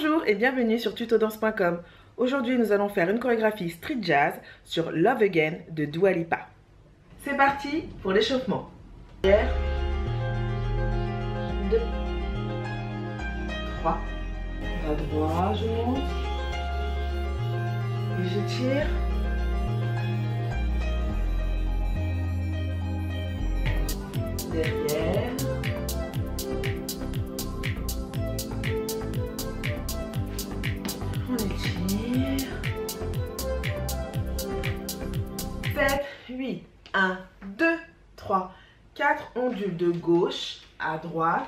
Bonjour et bienvenue sur tutodance.com. Aujourd'hui, nous allons faire une chorégraphie Street Jazz sur Love Again de Dua Lipa. C'est parti pour l'échauffement. 1, 2, 3. Bras droit, je monte. Et je tire. Derrière. On étire. 7, 8, 1, 2, 3, 4. Ondule de gauche à droite,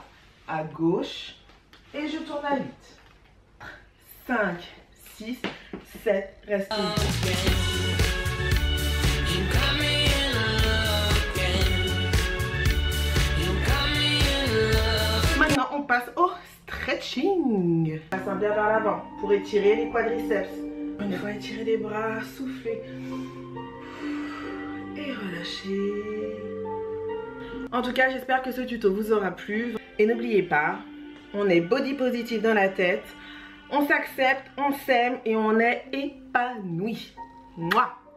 et je tourne à 8. 5, 6, 7, reste. Maintenant, on passe au stretching. Passons bien vers l'avant pour étirer les quadriceps. Une fois étirer les bras, souffler et relâcher. En tout cas, j'espère que ce tuto vous aura plu. Et n'oubliez pas, on est body positive dans la tête. On s'accepte, on s'aime et on est épanoui. Mouah!